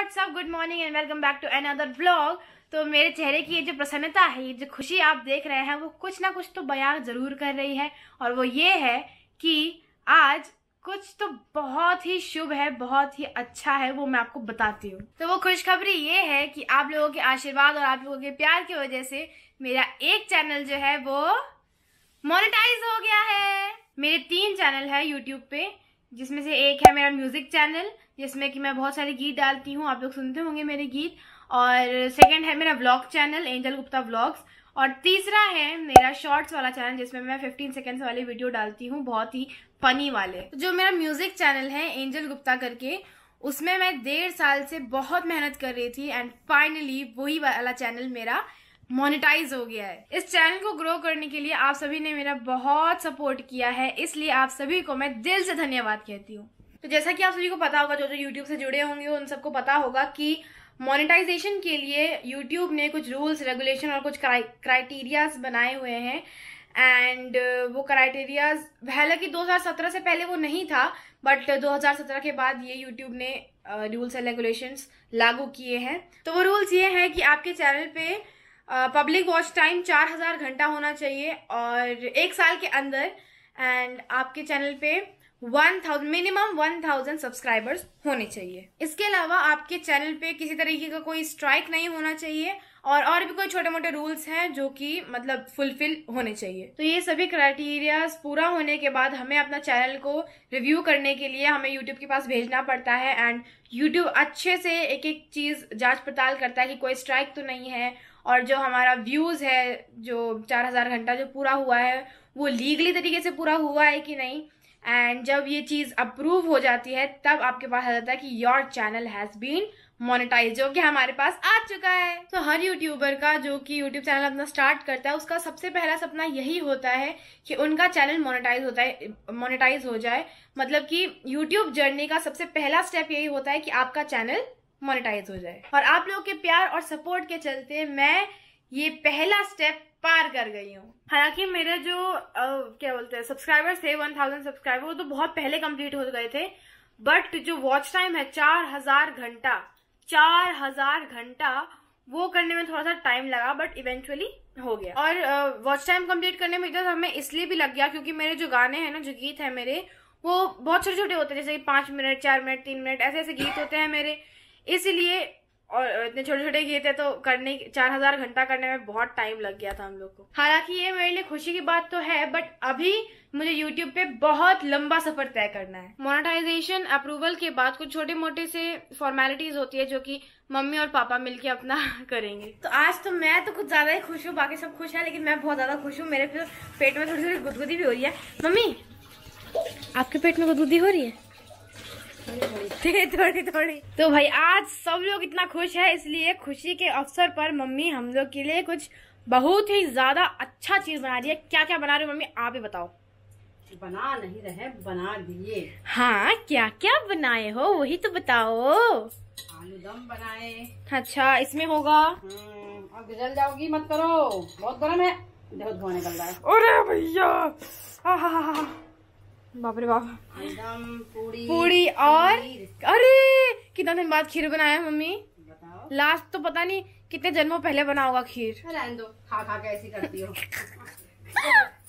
What's up, good morning and welcome back to another vlog. तो मेरे चेहरे की ये जो प्रसन्नता है, ये जो खुशी आप देख रहे हैं, वो कुछ ना कुछ तो बयां जरूर कर रही है। और वो ये है कि आज कुछ तो बहुत ही शुभ है, बहुत ही अच्छा है, वो मैं आपको बताती हूँ। तो वो खुशखबरी ये है कि आप लोगों के आशीर्वाद और आप लोगों के प्यार की वजह से मेरा एक चैनल जो है वो मोनेटाइज हो गया है। मेरे 3 चैनल है यूट्यूब पे, जिसमें से एक है मेरा म्यूजिक चैनल, जिसमें कि मैं बहुत सारे गीत डालती हूँ, आप लोग सुनते होंगे मेरे गीत। और सेकंड है मेरा vlog channel angel Gupta vlogs, और तीसरा है मेरा शॉर्ट्स वाला चैनल, जिसमें मैं 15 सेकंड्स वाले वीडियो डालती हूँ, बहुत ही फनी वाले। जो मेरा म्यूजिक चैनल है एंजल गुप्ता करके, उसमें मैं 1.5 साल से बहुत मेहनत कर रही थी एंड फाइनली वही वाला चैनल मेरा मोनेटाइज हो गया है। इस चैनल को ग्रो करने के लिए आप सभी ने मेरा बहुत सपोर्ट किया है, इसलिए आप सभी को मैं दिल से धन्यवाद कहती हूँ। तो जैसा कि आप सभी को पता होगा, जो जो YouTube से जुड़े होंगे उन सबको पता होगा कि मोनेटाइजेशन के लिए YouTube ने कुछ रूल्स, रेगुलेशन और कुछ क्राइटेरियाज बनाए हुए हैं। एंड वो क्राइटेरियाज हालांकि 2017 से पहले वो नहीं था, बट 2017 के बाद ये YouTube ने रूल्स एंड रेगुलेशंस लागू किए हैं। तो वो रूल्स ये हैं कि आपके चैनल पे पब्लिक वॉच टाइम 4000 घंटा होना चाहिए और 1 साल के अंदर, एंड आपके चैनल पे मिनिमम 1000 सब्सक्राइबर्स होने चाहिए। इसके अलावा आपके चैनल पे किसी तरीके का कोई स्ट्राइक नहीं होना चाहिए, और भी कोई छोटे मोटे रूल्स हैं जो कि मतलब फुलफिल होने चाहिए। तो ये सभी क्राइटेरियाज पूरा होने के बाद हमें अपना चैनल को रिव्यू करने के लिए हमें यूट्यूब के पास भेजना पड़ता है। एंड यूट्यूब अच्छे से एक एक चीज जांच पड़ताल करता है कि कोई स्ट्राइक तो नहीं है, और जो हमारा व्यूज है, जो 4000 घंटा जो पूरा हुआ है, वो लीगली तरीके से पूरा हुआ है कि नहीं। एंड जब ये चीज अप्रूव हो जाती है, तब आपके पास आ जाता है कि your channel has been monetize, जो कि हमारे पास आ चुका है। तो हर यूट्यूबर का जो कि यूट्यूब चैनल अपना स्टार्ट करता है, उसका सबसे पहला सपना यही होता है कि उनका चैनल मोनेटाइज हो जाए। मतलब कि यूट्यूब जर्नी का सबसे पहला स्टेप यही होता है कि आपका चैनल मोनेटाइज हो जाए। और आप लोगों के प्यार और सपोर्ट के चलते मैं ये पहला स्टेप पार कर गई हूँ। हालांकि मेरे जो सब्सक्राइबर्स थे 1000 सब्सक्राइबर, वो तो बहुत पहले कंप्लीट हो गए थे, बट जो वॉच टाइम है 4000 घंटा, वो करने में थोड़ा सा टाइम लगा, बट इवेंचुअली हो गया। और वॉच टाइम कंप्लीट करने में इधर हमें इसलिए भी लग गया क्योंकि मेरे जो गाने हैं ना, जो गीत है मेरे, वो बहुत छोटे छोटे होते हैं, जैसे 5 मिनट, 4 मिनट, 3 मिनट, ऐसे ऐसे गीत होते हैं मेरे, इसीलिए। और इतने छोटे छोटे गीत है तो 4000 घंटा करने में बहुत टाइम लग गया था हम लोग को। हालांकि ये मेरे लिए खुशी की बात तो है, बट अभी मुझे YouTube पे बहुत लंबा सफर तय करना है। मोनेटाइजेशन अप्रूवल के बाद कुछ छोटे मोटे से फॉर्मेलिटीज होती है, जो कि मम्मी और पापा मिलके अपना करेंगे। तो आज तो मैं तो कुछ ज्यादा ही खुश हूँ, बाकी सब खुश है, लेकिन मैं बहुत ज्यादा खुश हूँ। मेरे पेट में थोड़ी थोड़ी गुदगुदी भी हो रही है। मम्मी, आपके पेट में गुदगुदी हो रही है? थोड़ी थोड़ी। तो भाई आज सब लोग इतना खुश है, इसलिए खुशी के अवसर पर मम्मी हम लोग के लिए कुछ बहुत ही ज्यादा अच्छा चीज बना रही है। क्या क्या बना रहे हो मम्मी, आप ही बताओ। बना नहीं रहे, बना दिए। हाँ, क्या क्या बनाए हो वही तो बताओ। आलू दम बनाए। अच्छा, इसमें होगा। अब जल जाओगी, मत करो, बहुत गर्म है, बहुत धुआं निकल रहा है। अरे भैया, बाप रे बाप। पूरी और अरे कितना दिन बाद खीर बनाया मम्मी, बताओ। लास्ट तो पता नहीं कितने जन्मों पहले बना होगा खीर। दो, खा के ऐसी करती हो।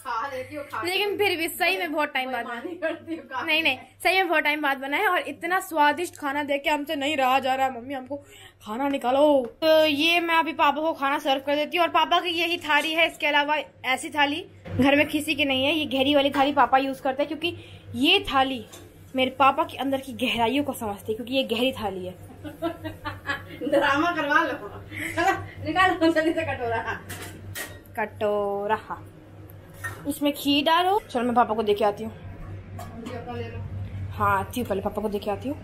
खा लेती हो, लेकिन फिर भी सही में बहुत टाइम बाद बना। नहीं, सही में बहुत टाइम बाद बना है, और इतना स्वादिष्ट खाना देख के हमसे नहीं रहा जा रहा। मम्मी हमको खाना निकालो। तो ये मैं अभी पापा को खाना सर्व कर देती हूँ, और पापा की यही थाली है। इसके अलावा ऐसी थाली घर में किसी की नहीं है। ये गहरी वाली थाली पापा यूज करते हैं, क्योंकि ये थाली मेरे पापा के अंदर की गहराइयों को समझती है, क्योंकि ये गहरी थाली है। ड्रामा करवा लो, निकालो जल्दी से कटोरा। इसमें खीर डालो। चलो मैं पापा को देके आती हूँ। हाँ, आती हूँ, पहले पापा को देके आती हूँ।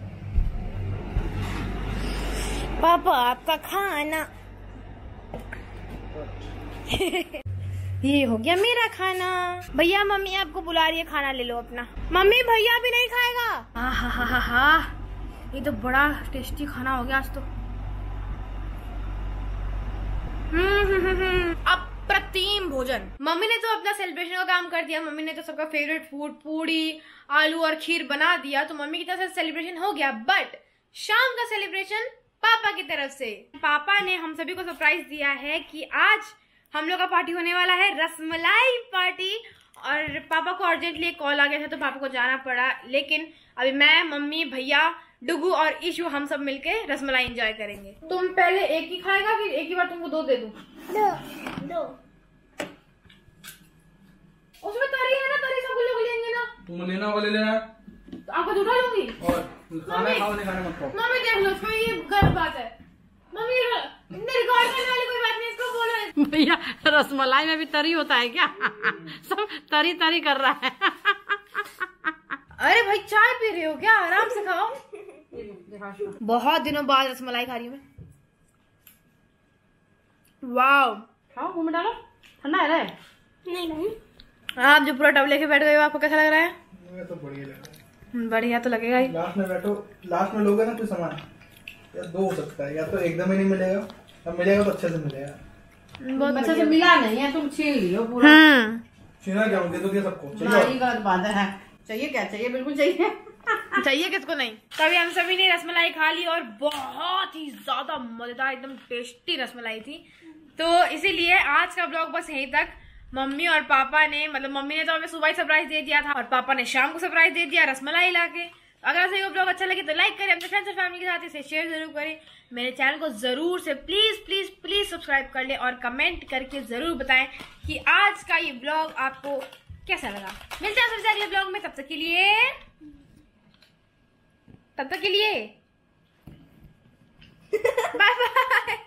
पापा आपका खाना। ये हो गया मेरा खाना। भैया, मम्मी आपको बुला रही है, खाना ले लो अपना। मम्मी, भैया भी नहीं खाएगा। हा, ये तो बड़ा टेस्टी खाना हो गया आज तो। अप्रतिम भोजन। मम्मी ने तो अपना सेलिब्रेशन का काम कर दिया। मम्मी ने तो सबका फेवरेट फूड पूरी, आलू और खीर बना दिया, तो मम्मी की तरफ से सेलिब्रेशन हो गया। बट शाम का सेलिब्रेशन पापा की तरफ से। पापा ने हम सभी को सरप्राइज दिया है कि आज हम लोग का पार्टी होने वाला है, रसमलाई पार्टी। और पापा को अर्जेंटली कॉल आ गया था तो पापा को जाना पड़ा, लेकिन अभी मैं, मम्मी, भैया, डुगू और ईशू हम सब मिलके रसमलाई एंजॉय करेंगे। तुम पहले एक ही खाएगा फिर एक ही बार तुमको दो दे दूं? दो। उसमें तरी है ना, तरी सब लोग लेंगे ना। तुम लेना वाले लेना तो आपको झूठा लूंगी। और खाने खाने मत खाओ। मम्मी देख लो, इसमें ये गलत बात है। मम्मी रिकॉर्ड करने वाली कोई बात नहीं, इसको बोलो। भैया रसमलाई में भी तरी होता है क्या? सब तरी तरी कर रहा है। अरे भाई चाय पी रहे हो क्या? आराम से खाओ। बहुत दिनों बाद रसमलाई खा रही हूँ मैं। वाओ, खाओ, मुंह में डालो, ठंडा है। नहीं नहीं, आप जो पूरा टब लेके बैठ गए हो, आपको कैसा लग रहा है? मुझे तो बढ़िया लग रहा है। बढ़िया तो लगेगा ही। लास्ट में बैठो, लास्ट में लोगे ना कोई सामान, या दो हो सकता है, या तो एकदम ही नहीं मिलेगा, या मिलेगा तो अच्छे से मिलेगा। बहुत अच्छे से मिला नहीं है, तुम छीन लियो पूरा। छीना क्या, दे दो क्या सबको? गलत बात है। चाहिए क्या? चाहिए, बिल्कुल चाहिए। चाहिए किसको नहीं। तभी हम सभी ने रसमलाई खा ली और बहुत ही ज्यादा मजेदार, एकदम टेस्टी रसमलाई थी। तो इसीलिए आज का ब्लॉग बस यहीं तक। मम्मी और पापा ने, मतलब मम्मी ने तो हमें सुबह ही सरप्राइज दे दिया था और पापा ने शाम को सरप्राइज दे दिया रसमलाई लाके। अगर ऐसे ही ब्लॉग अच्छा लगे तो लाइक करें, अपने फ्रेंड्स और फैमिली के साथ इसे शेयर जरूर करें। मेरे चैनल को जरूर से प्लीज प्लीज प्लीज सब्सक्राइब कर लें और कमेंट करके जरूर बताएं कि आज का ये ब्लॉग आपको कैसा लगा। मिलते हैं सबसे अगले ब्लॉग में, तब तक के लिए बाय बाय।